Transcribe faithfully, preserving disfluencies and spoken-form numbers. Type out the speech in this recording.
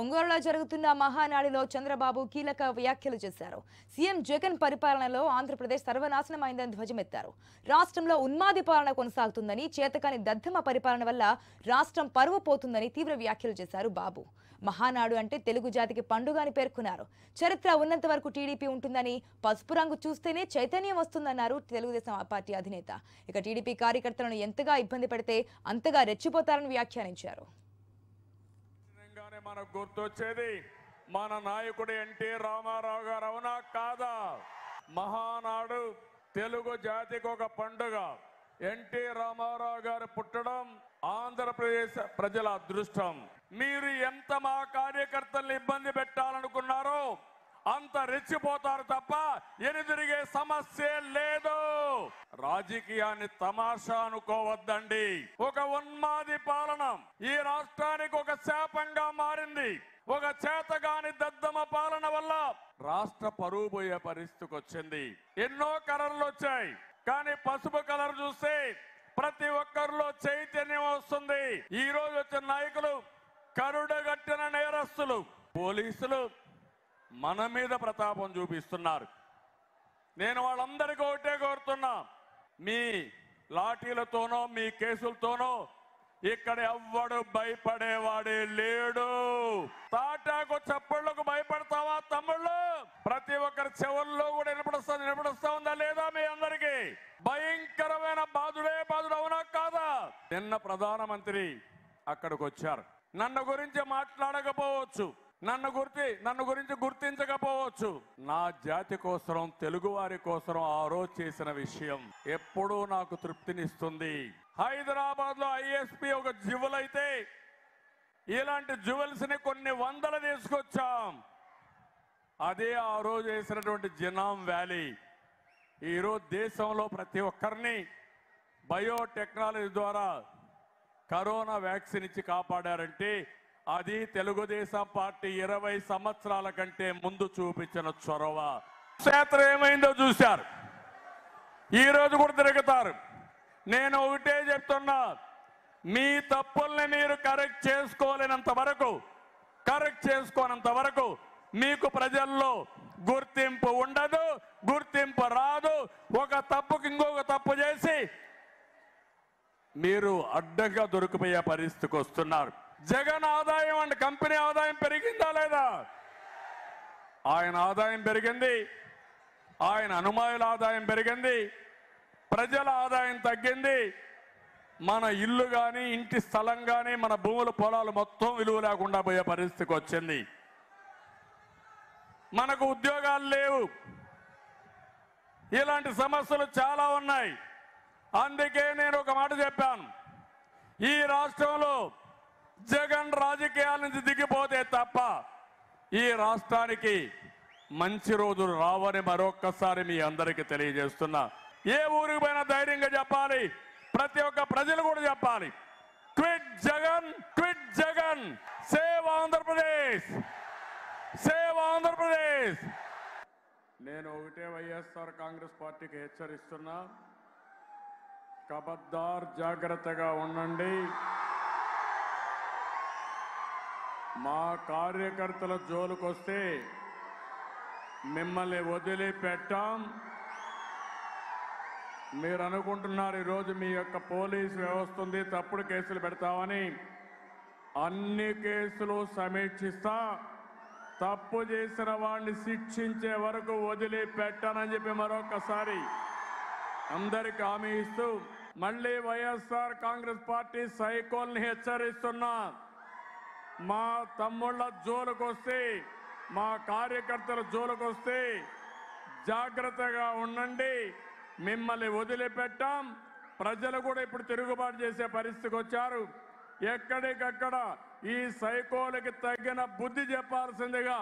ఒంగోలులో జరుగుతున్న మహానాడులో చంద్రబాబు కీలక వ్యాఖ్యలు చేశారు. సీఎం జగన్ పరిపాలనలో ఆంధ్రప్రదేశ్ సర్వనాశనమైందని ధ్వజమెత్తారు. రాష్ట్రంలో ఉన్మాది పాలన కొనసాగుతుందని, చేతకాని దద్దమ్మ పరిపాలన వల్ల రాష్ట్రం పరువు పోతుందని తీవ్ర వ్యాఖ్యలు చేశారు బాబు. మహానాడు అంటే తెలుగు జాతికి పండుగ అని పేర్కొన్నారు. చరిత్ర ఉన్నంత వరకు టీడీపీ ఉంటుందని, పసుపు రంగు చూస్తేనే చైతన్యం వస్తుందన్నారు తెలుగుదేశం పార్టీ అధినేత. ఇక టీడీపీ కార్యకర్తలను ఎంతగా ఇబ్బంది పెడితే అంతగా రెచ్చిపోతారని వ్యాఖ్యానించారు. मन गुर्तोच्चेदी मन नायकुडु एंटी रामाराव गारु अवुना कादा महानाडु तेलुगु जातिकि ओक पंडुग एंटी रामाराव गारु पुट्टडं ఆంధ్రప్రదేశ్ प्रजल अदृष्टं मीरु एंत मा कार्यकर्तल्नि इब्बंदि पेट्टालनुकुन्नारो अंत रेच्चिपोतारु तप्प एनुतिरिगे समस्ये लेदु రాజకీయాన్ని తమాషా అనుకోవద్దండి. ఒక ఉన్మాది పాలన ఈ రాష్ట్రానికి ఒక శాపంగా మారింది. ఒక చేతగాని దద్దమ పాలన వల్ల రాష్ట్ర పరువు పోయే పరిస్థితికి వచ్చింది. ఎన్నో కలర్లు వచ్చాయి, కానీ పసుపు కలర్ చూస్తే ప్రతి ఒక్కరిలో చైతన్యం వస్తుంది. ఈ రోజు వచ్చిన నాయకులు కరుడగట్టిన నేరస్తులు. పోలీసులు మన మీద ప్రతాపం చూపిస్తున్నారు. నేను వాళ్ళందరికీ ఒకటే కోరుతున్నా, మీ లాఠీలతోనో మీ కేసులతోనో ఇక్కడ ఎవ్వడు భయపడేవాడే లేడు. తాటాకు చప్పళ్లకు భయపడతావా తమ్ముళ్ళు? ప్రతి ఒక్కరి చెవుల్లో కూడా నిలబడస్తా నిలబడస్తా ఉందా లేదా? మీ అందరికీ భయంకరమైన బాధుడే బాధుడు అవునా కాదా? నిన్న ప్రధానమంత్రి అక్కడికి వచ్చారు. నన్ను గురించి మాట్లాడకపోవచ్చు, నన్ను గుర్తి నన్ను గురించి గుర్తించకపోవచ్చు. నా జాతి కోసరం, తెలుగు వారి కోసరం ఆ రోజు చేసిన విషయం ఎప్పుడూ నాకు తృప్తినిస్తుంది. హైదరాబాద్ లో ఐఎస్పి ఒక జివులైతే ఇలాంటి జివెల్స్ ని కొన్ని వందలు తీసుకొచ్చాం. అదే ఆ రోజు చేసినటువంటి జినాం వ్యాలీ. ఈరోజు దేశంలో ప్రతి ఒక్కరిని బయోటెక్నాలజీ ద్వారా కరోనా వ్యాక్సిన్ ఇచ్చి కాపాడారంటే అది తెలుగుదేశం పార్టీ ఇరవై సంవత్సరాల కంటే ముందు చూపించిన చొరవ. క్షేత్ర ఏమైందో చూశారు, ఈ రోజు కూడా తిరుగుతారు. నేను ఒకటే చెప్తున్నా, మీ తప్పుల్ని మీరు కరెక్ట్ చేసుకోలేనంత వరకు కరెక్ట్ చేసుకోనంత వరకు మీకు ప్రజల్లో గుర్తింపు ఉండదు, గుర్తింపు రాదు. ఒక తప్పుకి ఇంకొక తప్పు చేసి మీరు అడ్డగా దొరికిపోయే పరిస్థితికి వస్తున్నారు. జగన్ ఆదాయం అంటే కంపెనీ ఆదాయం పెరిగిందా లేదా? ఆయన ఆదాయం పెరిగింది, ఆయన అనుమానుల ఆదాయం పెరిగింది, ప్రజల ఆదాయం తగ్గింది. మన ఇల్లు కానీ, ఇంటి స్థలం కానీ, మన భూములు పొలాలు మొత్తం విలువ లేకుండా పోయే పరిస్థితికి వచ్చింది. మనకు ఉద్యోగాలు లేవు. ఇలాంటి సమస్యలు చాలా ఉన్నాయి. అందుకే నేను ఒక మాట చెప్పాను, ఈ రాష్ట్రంలో జగన్ రాజకీయాల నుంచి దిగిపోతే తప్ప ఈ రాష్ట్రానికి మంచి రోజులు రావని మరొక్కసారి మీ అందరికీ తెలియజేస్తున్నా. ఏ ఊరికి పోయినా ధైర్యంగా చెప్పాలి, ప్రతి ఒక్క ప్రజలు కూడా చెప్పాలి, quit Jagan, quit Jagan, save Andhra Pradesh, save Andhra Pradesh. నేను ఒకటే వైఎస్ఆర్ కాంగ్రెస్ పార్టీకి హెచ్చరిస్తున్నా, కబద్దార్ జాగ్రత్తగా ఉండండి. మా కార్యకర్తల జోలుకొస్తే మిమ్మల్ని వదిలిపెట్టాం. మీరు అనుకుంటున్నారు ఈరోజు మీ యొక్క పోలీసు వ్యవస్థ ఉంది తప్పుడు కేసులు పెడతామని. అన్ని కేసులు సమీక్షిస్తా, తప్పు చేసిన వాడిని శిక్షించే వరకు వదిలిపెట్టానని చెప్పి మరొకసారి అందరికీ హామీ ఇస్తూ మళ్ళీ వైఎస్ఆర్ కాంగ్రెస్ పార్టీ సైకోల్ని హెచ్చరిస్తున్నా. మా తమ్ముళ్ళ జోలుకొస్తే, మా కార్యకర్తల జోలుకొస్తే జాగ్రత్తగా ఉండండి, మిమ్మల్ని వదిలిపెట్టాం. ప్రజలు కూడా ఇప్పుడు తిరుగుబాటు చేసే పరిస్థితికి వచ్చారు. ఎక్కడికక్కడ ఈ సైకోలకి తగిన బుద్ధి చెప్పాల్సిందిగా